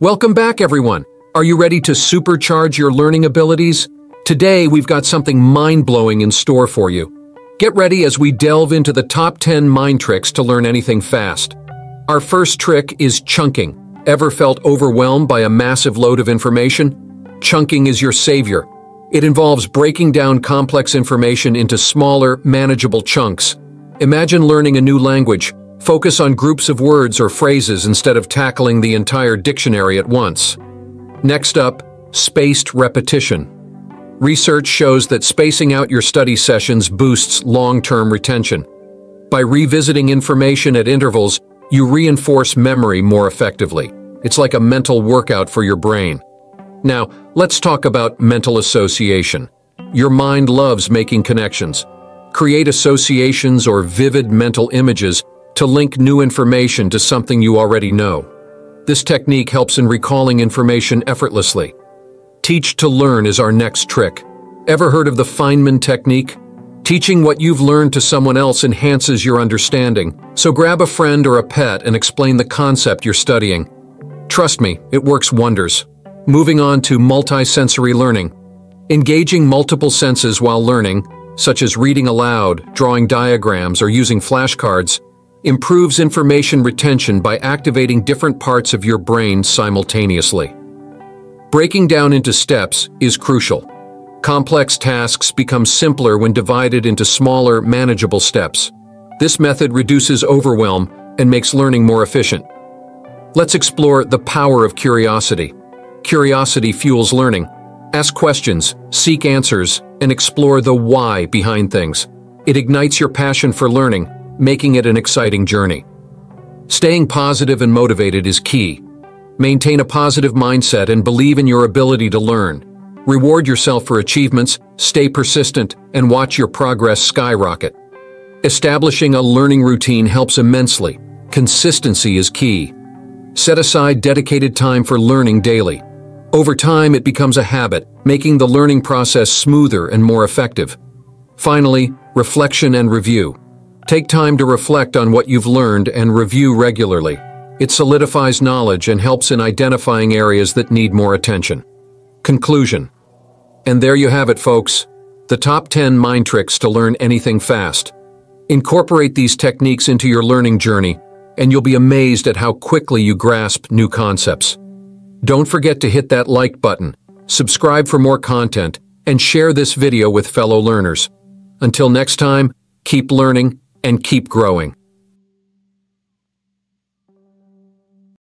Welcome back, everyone. Are you ready to supercharge your learning abilities? Today, we've got something mind-blowing in store for you. Get ready as we delve into the top 10 mind tricks to learn anything fast. Our first trick is chunking. Ever felt overwhelmed by a massive load of information? Chunking is your savior. It involves breaking down complex information into smaller, manageable chunks. Imagine learning a new language. Focus on groups of words or phrases instead of tackling the entire dictionary at once. Next up, spaced repetition. Research shows that spacing out your study sessions boosts long-term retention. By revisiting information at intervals, you reinforce memory more effectively. It's like a mental workout for your brain. Now, let's talk about mental association. Your mind loves making connections. Create associations or vivid mental images to link new information to something you already know. This technique helps in recalling information effortlessly. Teach to learn is our next trick. Ever heard of the Feynman technique? Teaching what you've learned to someone else enhances your understanding, so grab a friend or a pet and explain the concept you're studying. Trust me, it works wonders. Moving on to multisensory learning. Engaging multiple senses while learning, such as reading aloud, drawing diagrams, or using flashcards, improves information retention by activating different parts of your brain simultaneously. Breaking down into steps is crucial. Complex tasks become simpler when divided into smaller, manageable steps. This method reduces overwhelm and makes learning more efficient. Let's explore the power of curiosity. Curiosity fuels learning. Ask questions, seek answers, and explore the why behind things. It ignites your passion for learning, making it an exciting journey. Staying positive and motivated is key. Maintain a positive mindset and believe in your ability to learn. Reward yourself for achievements, stay persistent, and watch your progress skyrocket. Establishing a learning routine helps immensely. Consistency is key. Set aside dedicated time for learning daily. Over time, it becomes a habit, making the learning process smoother and more effective. Finally, reflection and review. Take time to reflect on what you've learned and review regularly. It solidifies knowledge and helps in identifying areas that need more attention. Conclusion. And there you have it, folks. The top 10 mind tricks to learn anything fast. Incorporate these techniques into your learning journey, and you'll be amazed at how quickly you grasp new concepts. Don't forget to hit that like button, subscribe for more content, and share this video with fellow learners. Until next time, keep learning and keep growing.